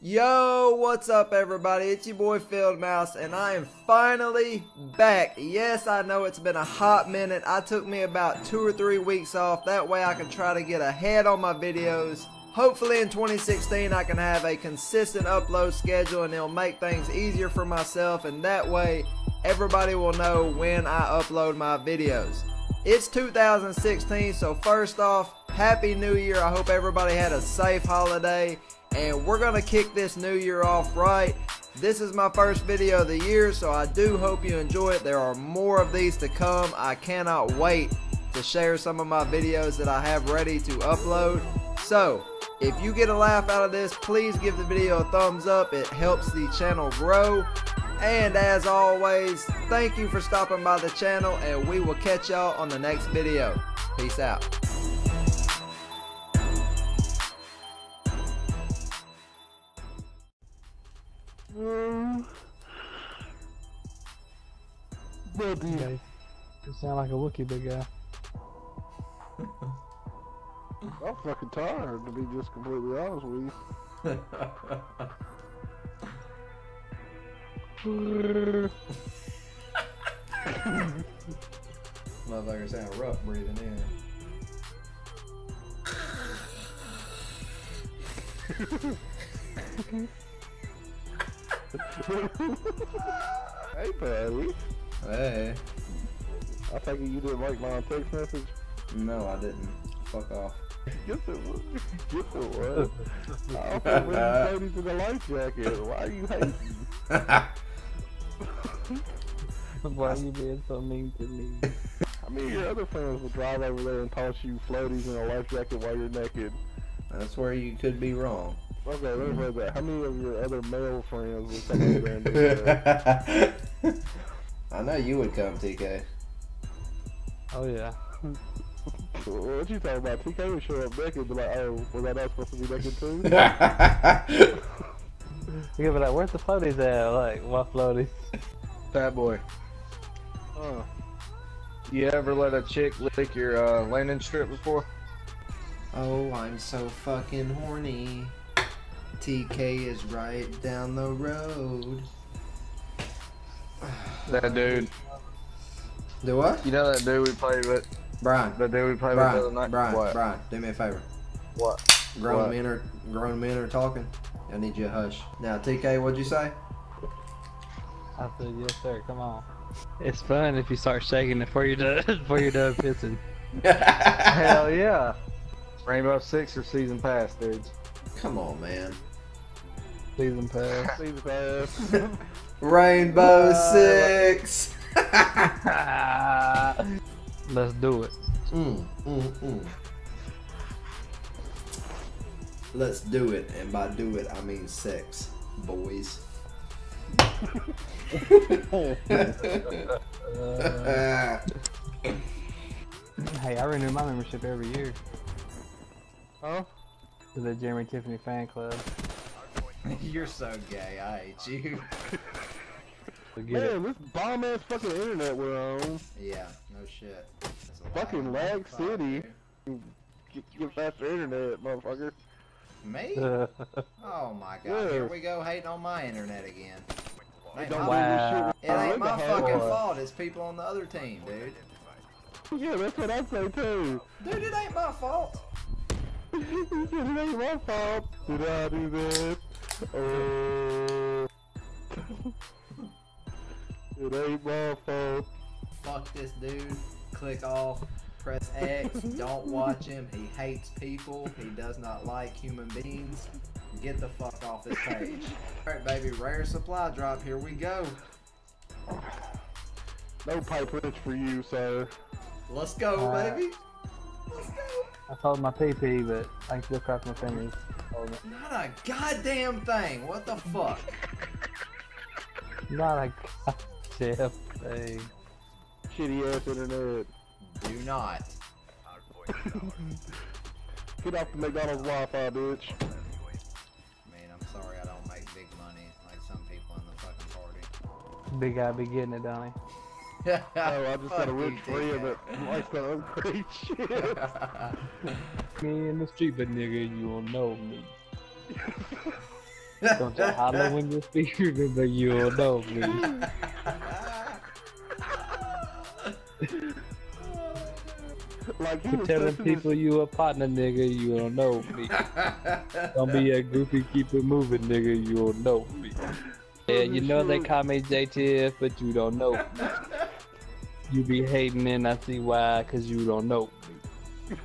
Yo, what's up everybody? It's your boy FieldMouse and I am finally back. Yes, I know it's been a hot minute. I took me about 2 or 3 weeks off. That way I can try to get ahead on my videos. Hopefully in 2016 I can have a consistent upload schedule and it'll make things easier for myself, and that way everybody will know when I upload my videos. It's 2016, so first off, Happy New Year. I hope everybody had a safe holiday. And we're gonna kick this new year off right. This is my first video of the year, so I do hope you enjoy it. There are more of these to come. I cannot wait to share some of my videos that I have ready to upload. So if you get a laugh out of this, please give the video a thumbs up. It helps the channel grow. And as always, thank you for stopping by the channel, and we will catch y'all on the next video. Peace out. You sound like a Wookiee, big guy. I'm fucking tired, to be just completely honest with you. Motherfucker sound rough breathing in. Hey, buddy. Hey. I think you didn't like my text message? No, I didn't. Fuck off. Yes, it was. Yes, it was. I also went and told you to the life jacket. Why are you hating? Why are you being so mean to me? I mean, your other friends will drive over there and toss you floaties in a life jacket while you're naked. That's where you could be wrong. Okay, let me read that. How many of your other male friends will come over there and do that? I know you would come, TK. Oh yeah. What you talking about? TK would show up naked and be like, oh, was I not supposed to be naked too? You'd be like, where's the floaties at? Like, what floaties? Fat boy. Huh. You ever let a chick lick your landing strip before? Oh, I'm so fucking horny. TK is right down the road. That dude. Do what? You know that dude we played with? Brian. That dude we played with the other night? Brian, what? Brian, do me a favor. What? Grown men are talking. I need you to hush. Now, TK, what'd you say? I said, yes, sir. Come on. It's fun if you start shaking before you're done, pissing. Hell yeah. Rainbow Six or Season Pass, dudes? Come on, man. Season Pass. Season Pass. Rainbow Six. Let's do it. Let's do it, and by do it I mean sex, boys. Hey, I renew my membership every year. Huh? To the Jeremy Kiffin fan club. You're so gay, I hate you. Man, this bomb ass fucking internet we're on. Yeah, no shit. Fucking lag city. Get faster internet, motherfucker. Me? Oh my god, yeah. Here we go hating on my internet again. It ain't my fucking fault, it's people on the other team, dude. Yeah, that's what I say too. Dude, it ain't my fault. It ain't my fault. Did I do this? It ain't my fault. Fuck this dude. Click off. Press X. Don't watch him. He hates people. He does not like human beings. Get the fuck off this page. Alright, baby. Rare supply drop. Here we go. No pipe wrench for you, sir. Let's go, baby. Let's go. I told my PP, but I can still cross my fingers. Not a goddamn thing. What the fuck? Not a goddamn thing. Shitty ass internet. Do not. Get off the McDonald's Wi-Fi, bitch. Man, I'm sorry I don't make big money like some people in the fucking party. Big guy be getting it, Donnie. Oh, I just got a rich friend that likes that ugly shit. Me in the street, but nigga, you don't know me. Don't you holler when you speak, remember you'll know me. Like for telling people you a partner, nigga, you don't know me. Don't be a goofy, keep it moving, nigga, you don't know me. Yeah, you know they call me JTF, but you don't know me. You be hating and I see why, cause you don't know me.